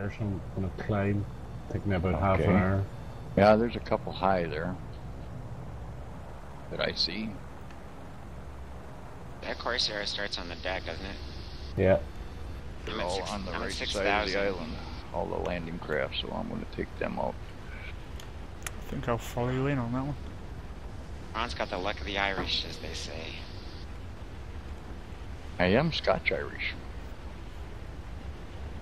there, so I'm going to climb. Taking about half an hour. Yeah, there's a couple high there that I see. That Corsair starts on the deck, doesn't it? Yeah. They're all on the right side of the island, all the landing craft, so I'm going to take them out. I think I'll follow you in on that one. Ron's got the luck of the Irish, as they say. I am Scotch-Irish.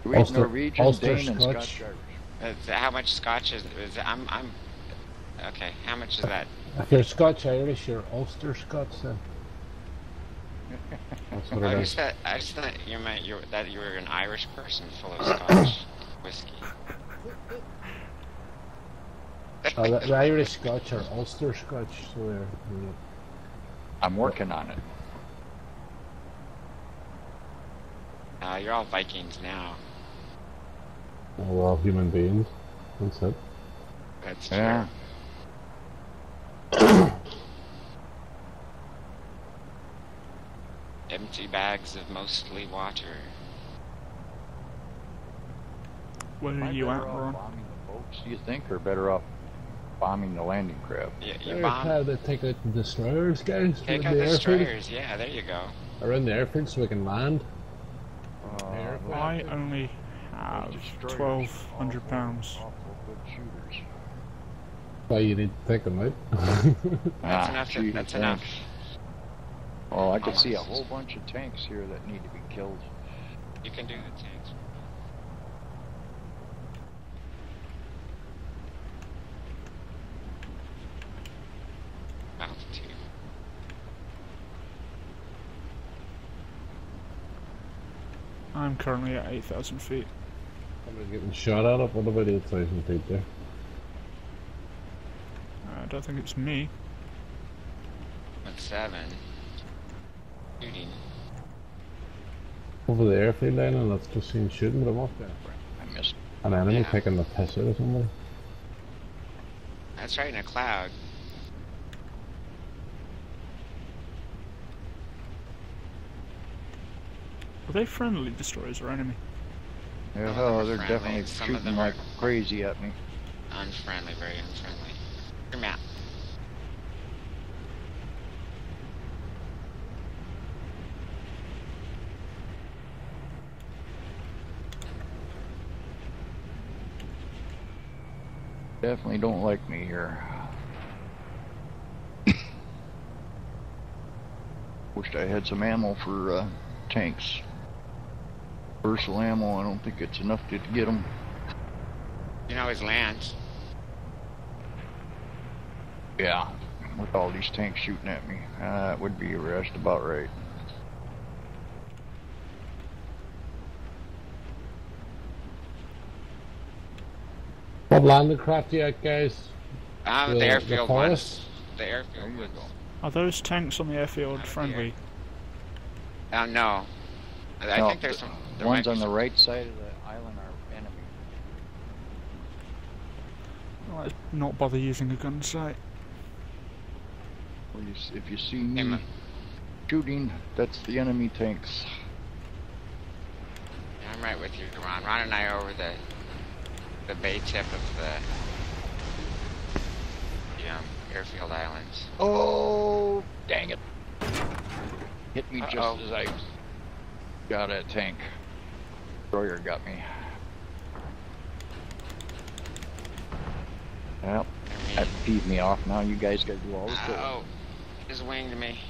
Do we have Norwegian, Ulster, Dane, and Scotch-Irish? How much Scotch is I'm okay, how much is that? If you're Scotch-Irish, you're Ulster Scots then. That's what it is. I just thought you meant that you were an Irish person full of Scotch whiskey. The Irish Scotch are Ulster Scotch, so they're... I'm working on it. You're all Vikings now. Oh, we're all human beings. That's it. That's true. Yeah. Empty bags of mostly water. What are you at, Ron? Bombing the boats, do you think, or better off bombing the landing craft? Yeah, you bomb. Take out the destroyers, guys. Take out the destroyers. Yeah, there you go. Around the airfield so we can land. I only have 1,200 pounds. Well, you need to take them out. That's enough. That's enough. Oh, I can see a whole bunch of tanks here that need to be killed. You can do the tanks. Altitude. I'm currently at 8,000 feet. I'm getting shot at up. What about 8,000 feet there? I don't think it's me. At 7. Shooting. Over the airfield line, and I've just seen shooting, but I'm off there. I missed an enemy taking the piss out of somebody. That's right in a cloud. Are they friendly destroyers or enemy? Yeah, oh, they're definitely shooting like crazy at me. Unfriendly, very unfriendly. Your map. Definitely don't like me here. Wished I had some ammo for tanks. Versal ammo, I don't think it's enough to get them. You know, his lands. Yeah, with all these tanks shooting at me, that would be just about right. What landing craft you at, guys? The airfield ones. The airfield ones. Are those tanks on the airfield friendly? No. I think there's some. The ones on the right side of the island are enemy. Well, let's not bother using a gun sight. Well, if you see me shooting, that's the enemy tanks. Yeah, I'm right with you, Ron. Ron and I are over the bay tip of the airfield islands. Oh, dang it. Hit me just as I got a tank. Destroyer got me. Well, that beat me off. Now you guys gotta do all this. Oh, it's winged me.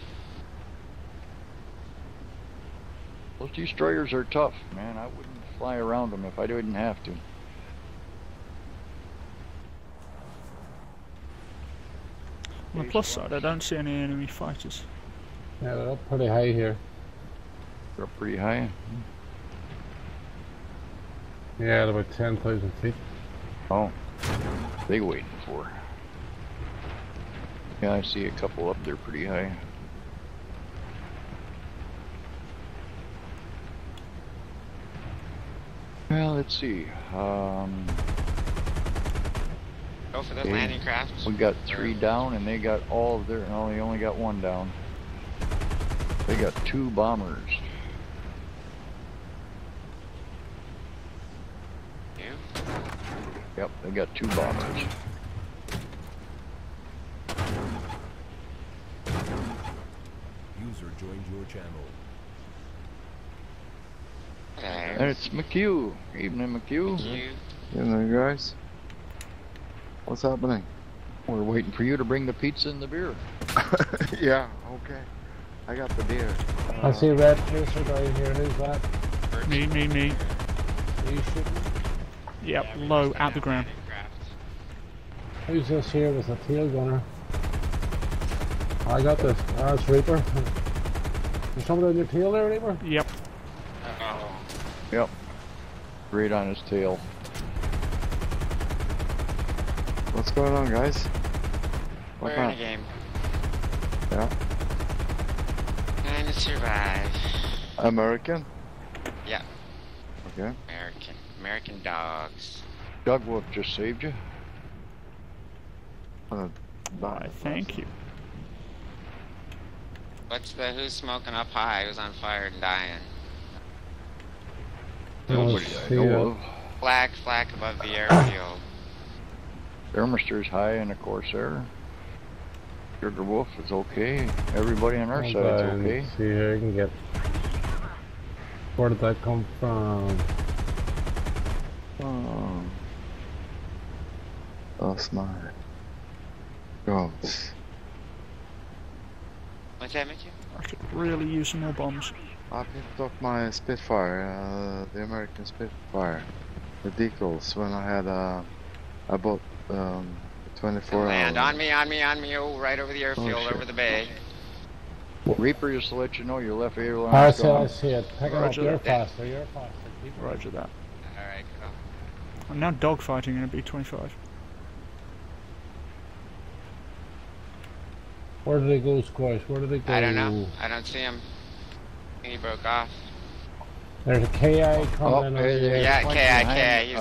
Those destroyers are tough, man. I wouldn't fly around them if I didn't have to. On the plus side, I don't see any enemy fighters. Yeah, they're up pretty high here. They're up pretty high? Yeah, at about 10,000 feet. Oh, they waiting for. Yeah, I see a couple up there pretty high. Well, let's see. Go for the landing craft. We got 3 down, and they got all of their. No, they only got 1 down. They got 2 bombers. Yeah, Yep, they got two bombers. User joined your channel. It's McHugh. Evening, McHugh. Evening, guys. What's happening? We're waiting for you to bring the pizza and the beer. Yeah, okay. I got the beer. I see red piercer down here. Who's that? Me. Are you shooting? Yep, yeah, low, at the ground. Who's this here with the tail gunner? I got this. Ah, it's Reaper. There's somebody on your tail there, Reaper? Yep. Yep. Right on his tail. What's going on, guys? We're in a game. Yeah. Trying to survive. American? Yeah. Okay. American dogs. Doug Wolf just saved you. Bye. Thank you. Who's smoking up high? Who's on fire and dying? Nobody I know of. Flak above the airfield. Thermistor's high in a Corsair. Sugar Wolf is okay. Everybody on our side is okay. See here, I can get. Where did that come from? Oh. Oh, smart. Oh. What's that make you? I could really use some more bombs. I picked up my Spitfire, the American Spitfire. The decals when I had I bought 24 hours. Land on me, oh, right over the airfield, over the bay. Reaper, just to let you know, your left airline is gone. I see it. Pick up your faster, Roger that. Alright, go. I'm now dogfighting in a B-25. Where do they go, Squash? Where do they go? I don't know. I don't see him. He broke off. There's a KI coming over there. Yeah, KI.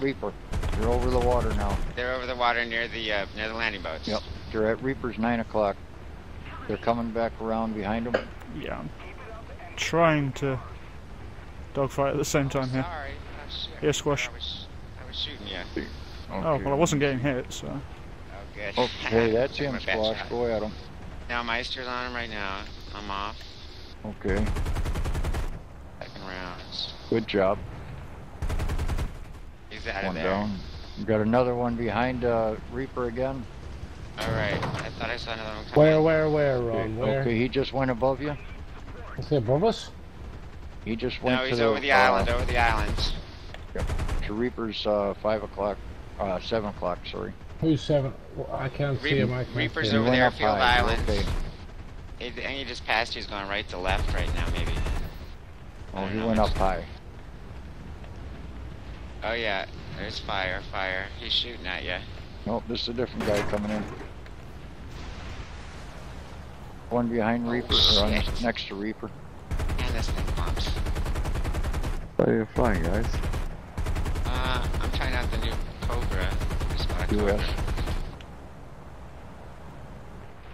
Reaper. They're over the water now. They're over the water near the landing boats. Yep. They're at Reaper's 9 o'clock. They're coming back around behind them. Yeah. I'm trying to dogfight at the same time here. Sorry. Here, Squash. I was shooting you. Okay. Oh, well, I wasn't getting hit, so. Good. Okay, that's him, Squash. Go at him. Now Meister's on him right now. I'm off. Okay. Second rounds. Good job. He's out of there. One down. You got another one behind Reaper again. Alright, I thought I saw another one coming. Where, Ron? Where? Okay, he just went above you. Is he above us? He just went to the... No, he's over the island, over the islands. Yep. So Reaper's 7 o'clock, sorry. Who's 7? I can't see him. Reaper's over the airfield island. Okay. And he just passed you. He's going right to left right now, maybe. Oh, he went up high. Oh, yeah. There's fire. He's shooting at you. Nope, this is a different guy coming in. One behind Reaper, or next to Reaper. And this thing pops. How are you flying, guys? I'm trying out the new Cobra.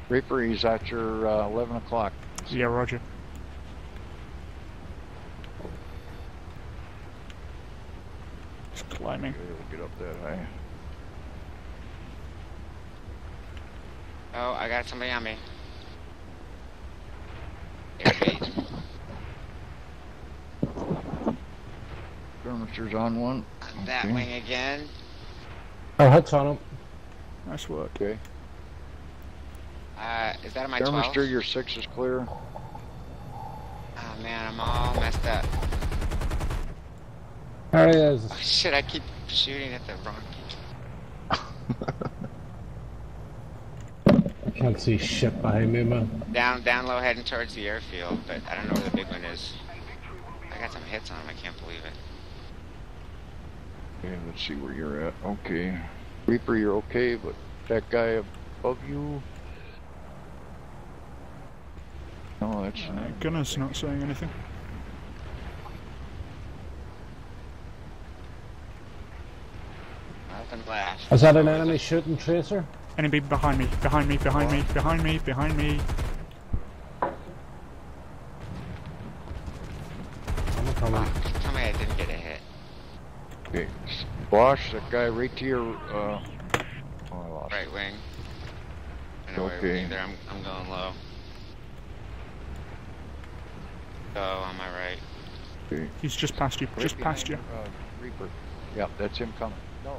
Reaper, he's at your 11 o'clock. Yeah, roger. He's climbing. Okay, we'll get up that high. Oh, I got somebody on me. Thermistor's on one. On that wing again. Oh, hits on him. Nice work. Okay. Is that on my 12? Thermistor, your 6 is clear. Oh man, I'm all messed up. There he is. Oh, shit, I keep shooting at the wrong people. I can't see shit behind me, man. Down low, heading towards the airfield, but I don't know where the big one is. I got some hits on him, I can't believe it. Okay, let's see where you're at. Okay. Reaper, you're okay, but that guy above you... No, that's... Gunner's not saying anything. Is that an enemy shooting tracer? Enemy behind me. I'm coming. Tell me I didn't get a hit. Okay. Bosch, that guy right to your right wing. I know okay. Right wing there. I'm going low. Go on my right. Okay. He's just past you. Right just past you. Reaper. Yeah, that's him coming. No,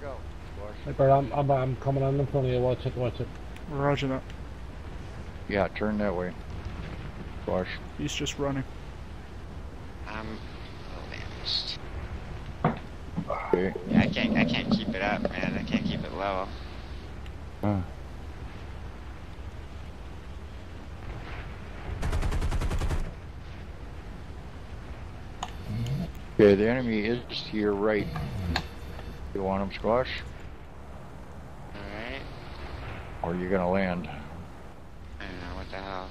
go. Bosch. Hey, Bert, I'm coming on in front of you. Watch it. Watch it. Roger that. Yeah, turn that way. Bosch. He's just running. I'm damaged. Okay. Yeah, I can't keep it up, man. I can't keep it low. Okay, the enemy is to your right. You want him, Squash? Alright. Or you're gonna land. I don't know, what the hell.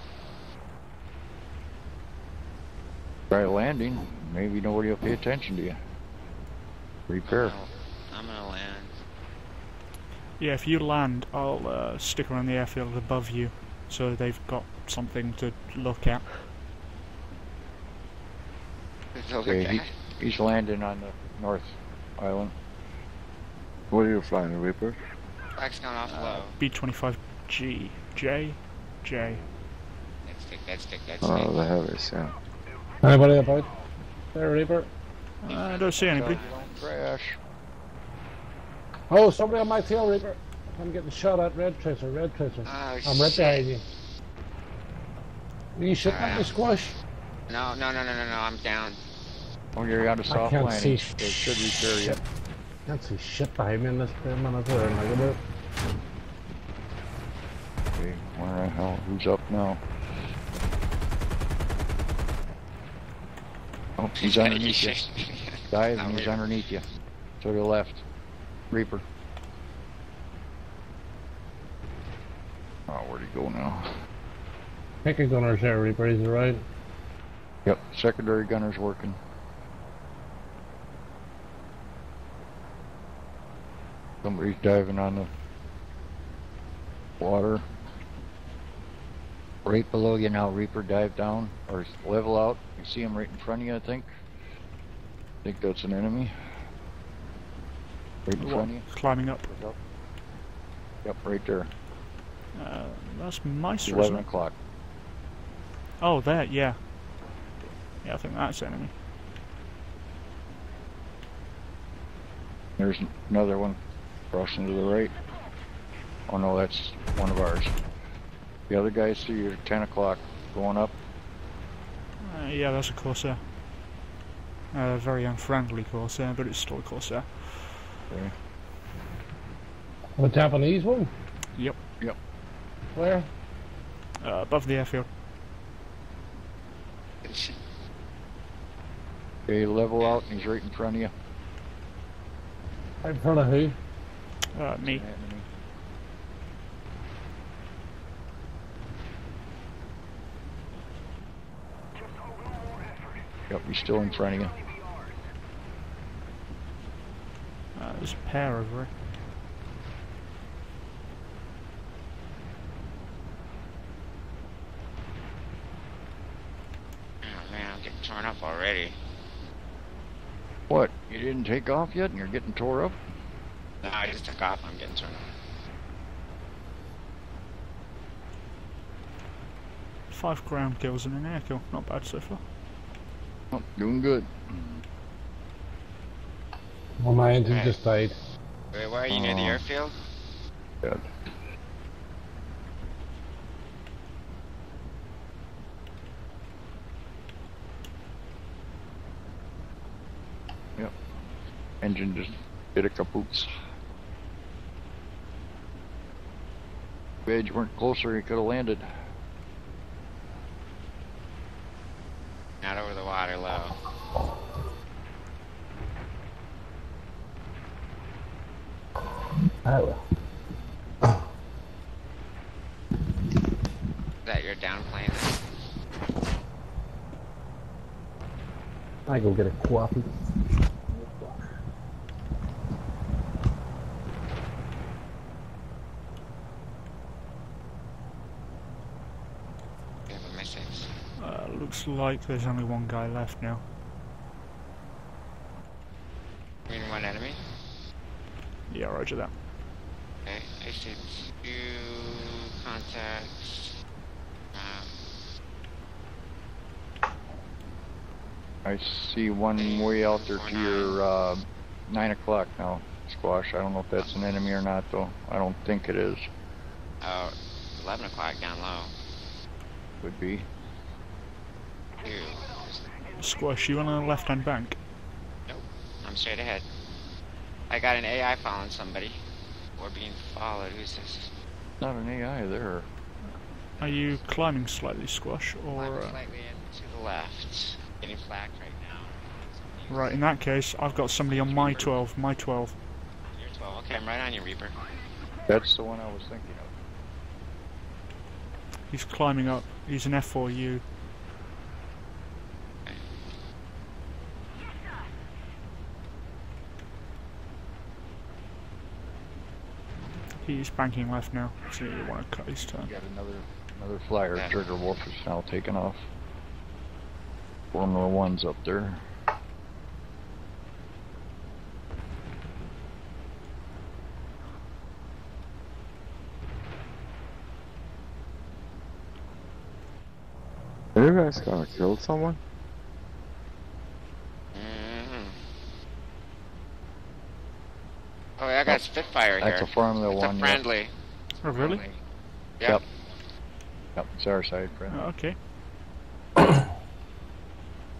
Try landing, maybe nobody will pay attention to you. Repair. I'm gonna land. Yeah, if you land, I'll stick around the airfield above you so they've got something to look at. Okay, he's landing on the north island. What are you flying, the Reaper? Black's gone off low. B-25G. J? J. That's thick, that's thick, that's thick. Oh, the hell is that? Anybody about there, Reaper? I don't see anybody. Don't crash. Oh, somebody on my tail, Reaper. I'm getting shot at. Red tracer, red tracer. Oh, I'm right behind you. You shooting at me, Squash? No, no, no, no, no, no. I'm down. Oh, you're out of soft landing. I can't see. They should repair you. I can't see shit behind me in this damn minute. Okay, where the hell? Who's up now? Oh, he's underneath you. Dive, and he's underneath you. To your left. Reaper. Oh, where'd he go now? I think he's on our share, Reaper. He's right. Yep, secondary gunner's working. Somebody's diving on the water. Right below you now, Reaper, dive down, or level out. You see him right in front of you, I think. I think that's an enemy. Right in front of you. Climbing up. Yep, right there. That's my source. 11 o'clock. Oh, that, yeah. Yeah, I think that's enemy. There's another one crossing to the right. Oh no, that's one of ours. The other guys see you at 10 o'clock going up. Yeah, that's a Corsair. A very unfriendly Corsair, but it's still a Corsair. Okay. The Japanese one? Yep. Yep. Where? Above the airfield. Okay, level out, and he's right in front of you. Right in front of who? Me. Yep, he's still in front of you. There's a pair over it. Oh man, I'm getting torn up already. What? You didn't take off yet and you're getting tore up? No, I just took off. I'm getting torn up. 5 ground kills and an air kill. Not bad so far. Oh, doing good. Well, my engine just died. Wait, why are you near the airfield? Good. Engine just did a kapoots. If you weren't closer, you could have landed. Not over the water level. Oh. Is that your down plane? I go get a coffee. Looks like there's only one guy left now. You mean one enemy? Yeah, roger that. Okay, I should do contacts. I see one way out there to your 9 o'clock now, Squash. I don't know if that's an enemy or not, though. I don't think it is. 11 o'clock down low. Would be. Two. Squash, you on the left-hand bank? Nope, I'm straight ahead. I got an AI following somebody. Or being followed, who's this? Not an AI there. Are you climbing slightly, Squash, or...? Climbing slightly in to the left. Getting flagged right now. Right, in that case, I've got somebody on my 12, my 12. Your 12, okay, I'm right on you, Reaper. That's the one I was thinking of. He's climbing up, he's an F4U. He's banking left now, so you want to cut his turn. You got another flyer, yeah. Trigger Wolf is now taking off. Formula 1's up there. Are you guys gonna kill someone? Oh, I got Spitfire here. That's a Formula 1. It's a friendly. Yep. Oh, really? Yep. Yep, it's our side friendly. Oh, okay.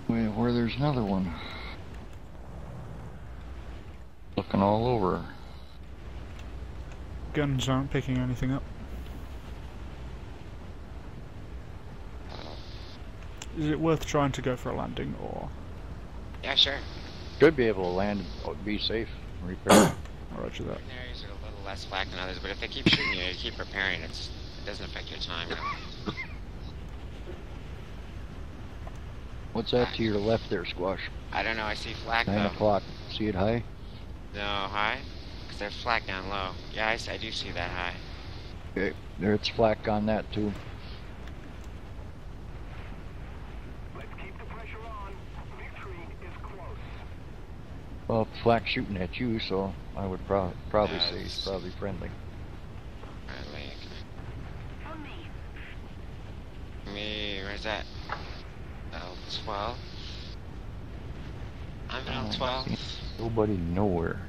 Wait, where there's another one. Looking all over. Guns aren't picking anything up. Is it worth trying to go for a landing, or...? Yeah, sure. Should be able to land, be safe, and repair. Roger that. Ordinaries are a little less slack than others, but if they keep shooting you, you keep repairing, it doesn't affect your time. What's that to your left there, Squash? I don't know, I see flak though. 9 o'clock. See it high? No, high? Because there's flak down low. Yeah, I do see that high. Okay, there's flak on that too. Let's keep the pressure on. Victory is close. Well, flak shooting at you, so I would probably say it's probably friendly. Friendly, okay. On me. Where's that? Oh, 12. I'm on 12. Nobody nowhere.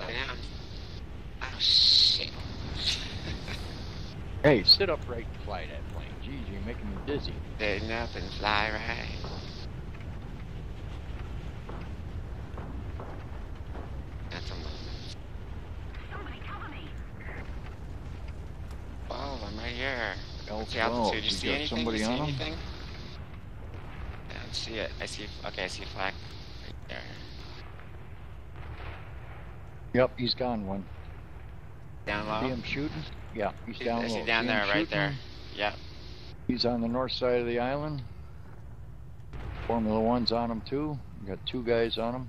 I am. Oh, shit. Hey, sit upright and fly that plane. Jeez, you're making me dizzy. There's nothing fly right. What's the altitude? You see anything? You see anything? I don't see it. I see. Okay, I see flak right there. Yep, he's gone one. Down low. See him shooting? Yeah, he's down low. I see down there, right there. Yep. He's on the north side of the island. Formula One's on him too. We got two guys on him.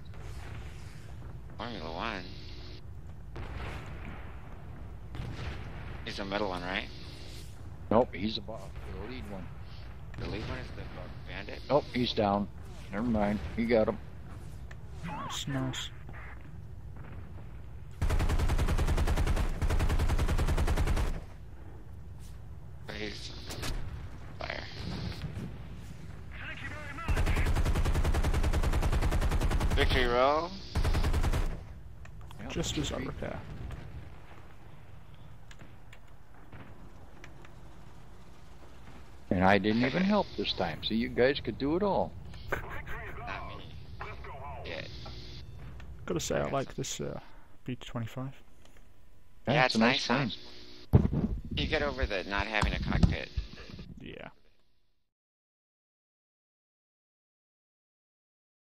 Formula One. He's the middle one, right? Nope, he's the lead one. The lead one is the bandit? Nope, he's down. Never mind, he got him. Nice, nice. He's fire. Thank you very much. Victory roll. Just as I repair. And I didn't even help this time, so you guys could do it all. Not me. Yeah. Gotta say, I like this B-25. Yeah, it's nice, huh? You get over the not having a cockpit.